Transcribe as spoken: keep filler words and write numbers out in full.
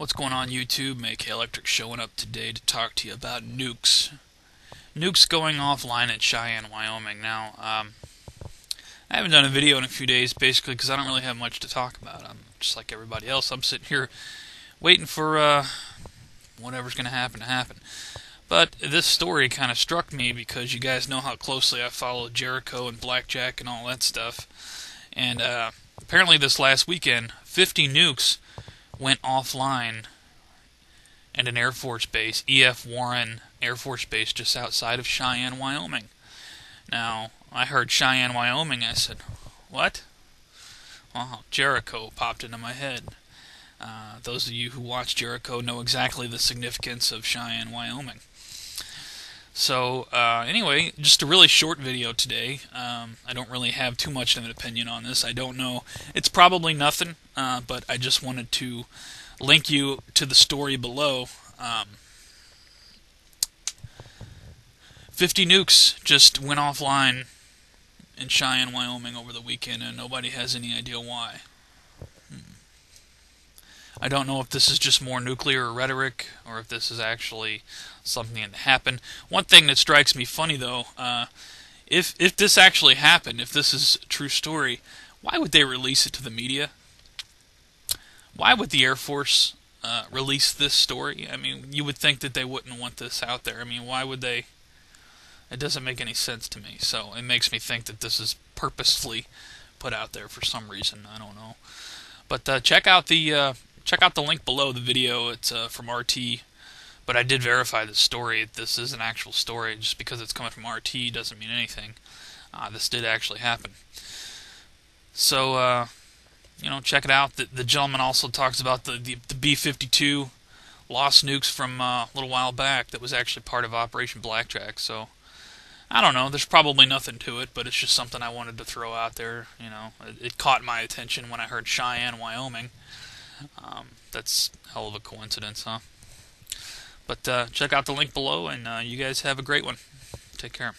What's going on, YouTube? MaKa Electric showing up today to talk to you about nukes. Nukes going offline at Cheyenne, Wyoming. Now, um, I haven't done a video in a few days, basically, because I don't really have much to talk about. I'm just like everybody else. I'm sitting here waiting for uh, whatever's going to happen to happen. But this story kind of struck me because you guys know how closely I follow Jericho and Blackjack and all that stuff. And uh, apparently this last weekend, fifty nukes went offline at an Air Force Base, F F Warren Air Force Base, just outside of Cheyenne, Wyoming. Now, I heard Cheyenne, Wyoming, I said, what? Well, Jericho popped into my head. Uh, those of you who watch Jericho know exactly the significance of Cheyenne, Wyoming. So, uh, anyway, just a really short video today. Um, I don't really have too much of an opinion on this. I don't know. It's probably nothing, uh, but I just wanted to link you to the story below. Um, fifty nukes just went offline in Cheyenne, Wyoming over the weekend, and nobody has any idea why. Hmm. I don't know if this is just more nuclear rhetoric or if this is actually something that happened. One thing that strikes me funny, though, uh, if if this actually happened, if this is a true story, why would they release it to the media? Why would the Air Force uh, release this story? I mean, you would think that they wouldn't want this out there. I mean, why would they? It doesn't make any sense to me. So it makes me think that this is purposefully put out there for some reason. I don't know. But uh, check out the... Uh, Check out the link below the video. It's uh, from R T, but I did verify the story. This is an actual story. Just because it's coming from R T doesn't mean anything. Uh, this did actually happen. So, uh, you know, check it out. The, the gentleman also talks about the, the, the B fifty-two lost nukes from uh, a little while back that was actually part of Operation Blackjack. So, I don't know. There's probably nothing to it, but it's just something I wanted to throw out there. You know, it, it caught my attention when I heard Cheyenne, Wyoming. Um, that's a hell of a coincidence, huh? But uh, check out the link below, and uh, you guys have a great one. Take care.